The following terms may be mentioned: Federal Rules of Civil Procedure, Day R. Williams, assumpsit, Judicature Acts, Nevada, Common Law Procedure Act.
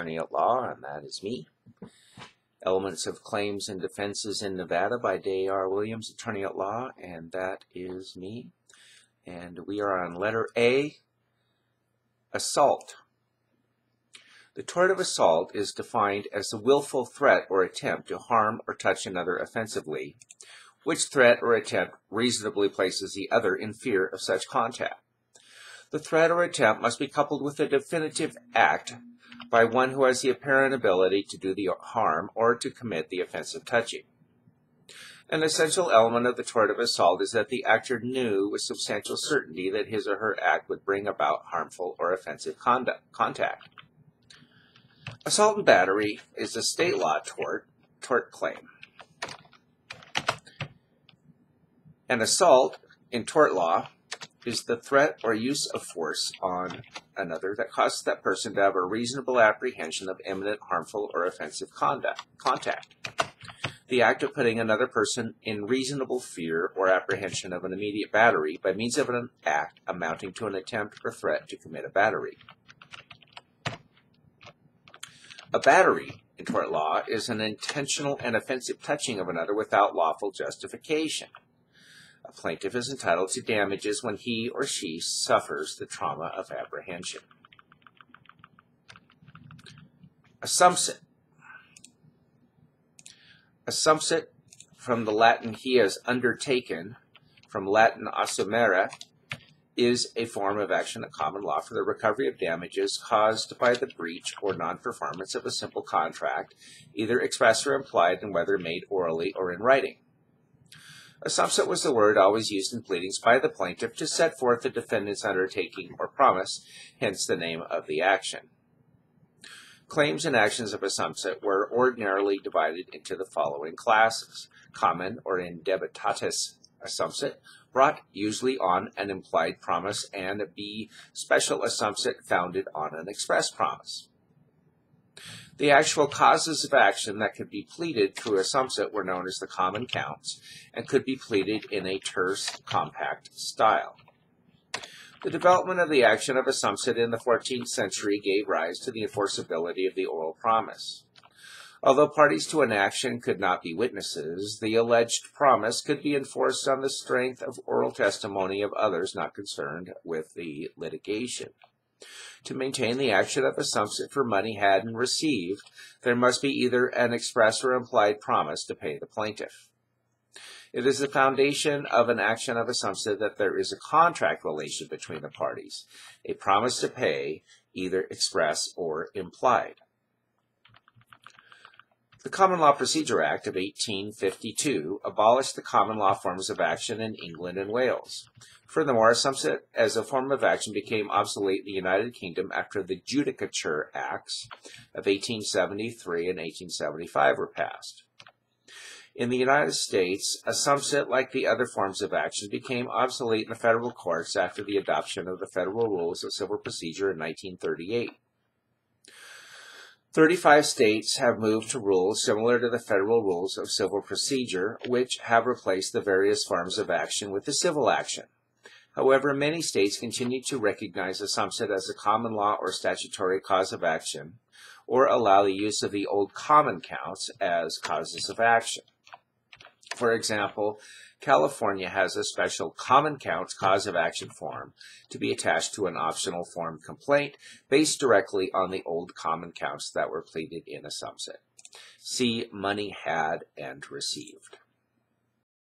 attorney at law, and that is me. Elements of Claims and Defenses in Nevada by Day R. Williams, attorney at law, and that is me. And we are on letter A, assault. The tort of assault is defined as the willful threat or attempt to harm or touch another offensively, which threat or attempt reasonably places the other in fear of such contact. The threat or attempt must be coupled with a definitive act by one who has the apparent ability to do the harm or to commit the offensive touching. An essential element of the tort of assault is that the actor knew with substantial certainty that his or her act would bring about harmful or offensive contact. Assault and battery is a state law tort claim. An assault in tort law is the threat or use of force on another that causes that person to have a reasonable apprehension of imminent harmful or offensive contact. The act of putting another person in reasonable fear or apprehension of an immediate battery by means of an act amounting to an attempt or threat to commit a battery. A battery in tort law is an intentional and offensive touching of another without lawful justification. A plaintiff is entitled to damages when he or she suffers the trauma of apprehension. Assumpsit. Assumpsit, from the Latin he has undertaken, from Latin assumere, is a form of action at common law for the recovery of damages caused by the breach or non-performance of a simple contract, either expressed or implied, and whether made orally or in writing. Assumpsit was the word always used in pleadings by the plaintiff to set forth the defendant's undertaking or promise, hence the name of the action. Claims and actions of assumpsit were ordinarily divided into the following classes: common or indebitatis assumpsit, brought usually on an implied promise, and B, special assumpsit, founded on an express promise. The actual causes of action that could be pleaded through assumpsit were known as the common counts and could be pleaded in a terse, compact style. The development of the action of assumpsit in the 14th century gave rise to the enforceability of the oral promise. Although parties to an action could not be witnesses, the alleged promise could be enforced on the strength of oral testimony of others not concerned with the litigation. To maintain the action of assumpsit for money had and received, there must be either an express or implied promise to pay the plaintiff. It is the foundation of an action of assumpsit that there is a contract relation between the parties, a promise to pay, either express or implied. The Common Law Procedure Act of 1852 abolished the common law forms of action in England and Wales. Furthermore, assumpsit as a form of action became obsolete in the United Kingdom after the Judicature Acts of 1873 and 1875 were passed. In the United States, assumpsit, like the other forms of action, became obsolete in the federal courts after the adoption of the Federal Rules of Civil Procedure in 1938. 35 states have moved to rules similar to the Federal Rules of Civil Procedure, which have replaced the various forms of action with the civil action. However, many states continue to recognize assumpsit as a common law or statutory cause of action, or allow the use of the old common counts as causes of action. For example, California has a special common counts cause of action form to be attached to an optional form complaint based directly on the old common counts that were pleaded in assumpsit. See money had and received.